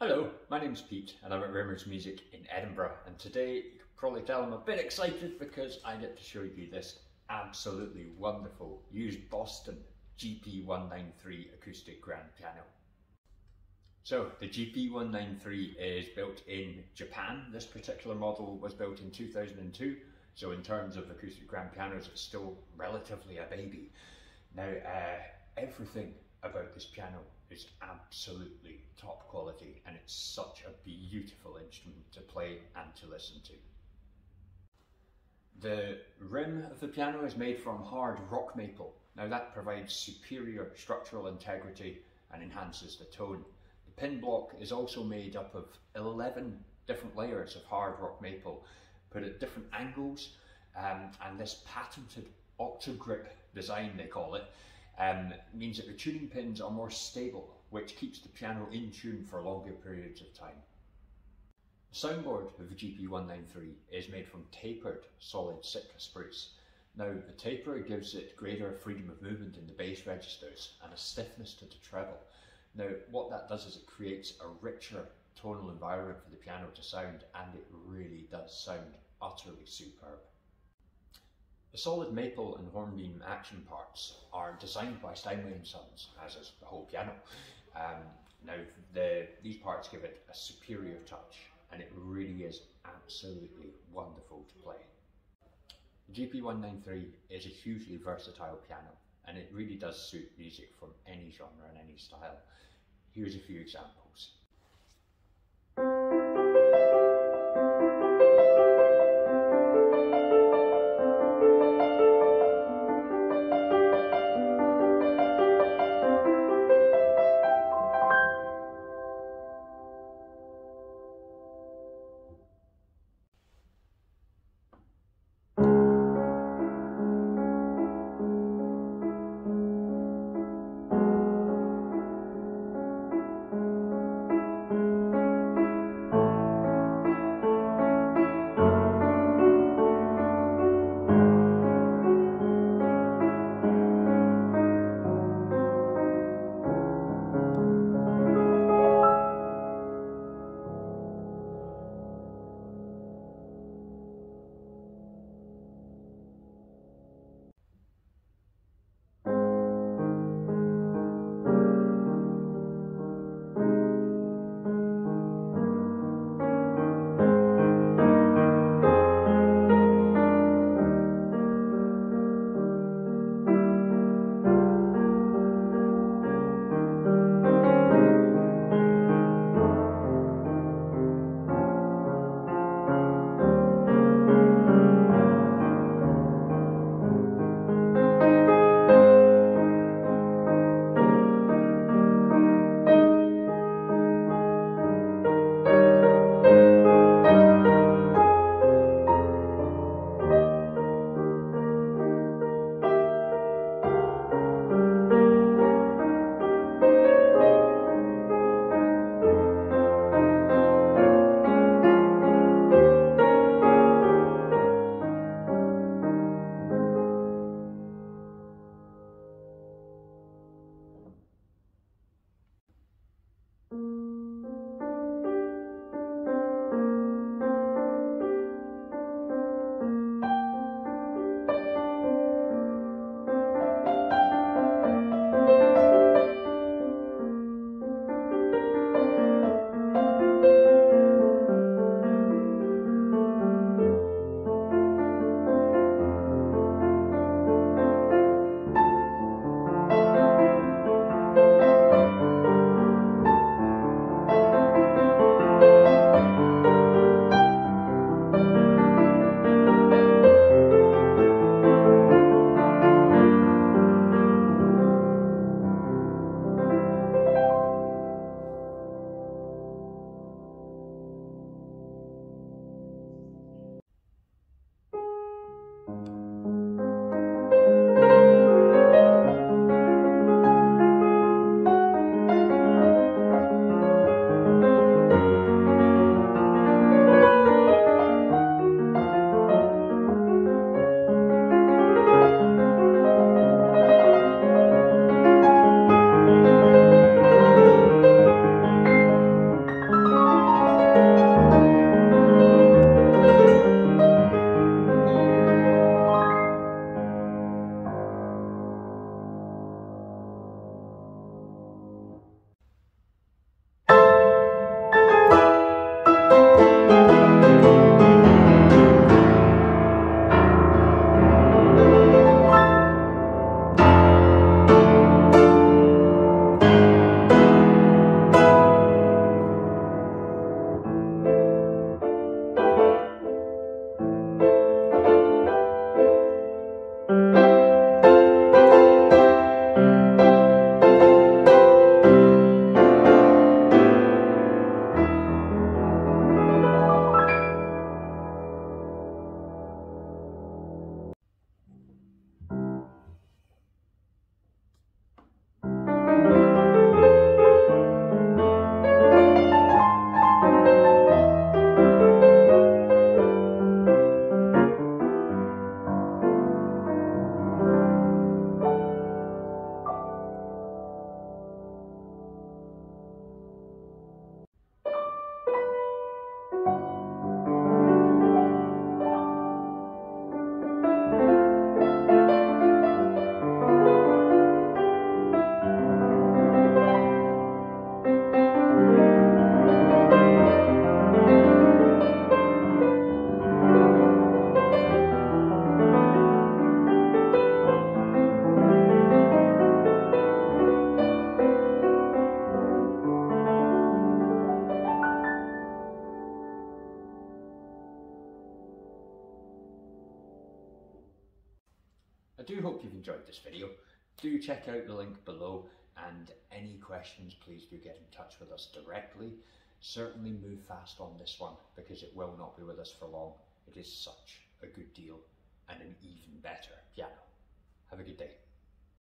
Hello, my name's Pete and I'm at Rimmers Music in Edinburgh, and today you can probably tell I'm a bit excited because I get to show you this absolutely wonderful used Boston GP193 acoustic grand piano. So the GP193 is built in Japan. This particular model was built in 2002, so in terms of acoustic grand pianos it's still relatively a baby. Now everything about this piano is absolutely top quality, and it's such a beautiful instrument to play and to listen to. The rim of the piano is made from hard rock maple. Now that provides superior structural integrity and enhances the tone. The pin block is also made up of 11 different layers of hard rock maple put at different angles, and this patented Octogrip design, they call it, means that the tuning pins are more stable, which keeps the piano in tune for longer periods of time. The soundboard of the GP193 is made from tapered solid Sitka spruce. Now the taper gives it greater freedom of movement in the bass registers and a stiffness to the treble. Now what that does is it creates a richer tonal environment for the piano to sound, and it really does sound utterly superb. The solid maple and hornbeam action parts are designed by Steinway & Sons, as is the whole piano. Now these parts give it a superior touch, and it really is absolutely wonderful to play. The GP193 is a hugely versatile piano, and it really does suit music from any genre and any style. Here's a few examples. do hope you've enjoyed this video. Do check out the link below, and any questions, please do get in touch with us directly. Certainly move fast on this one, because it will not be with us for long. It is such a good deal and an even better piano. Have a good day.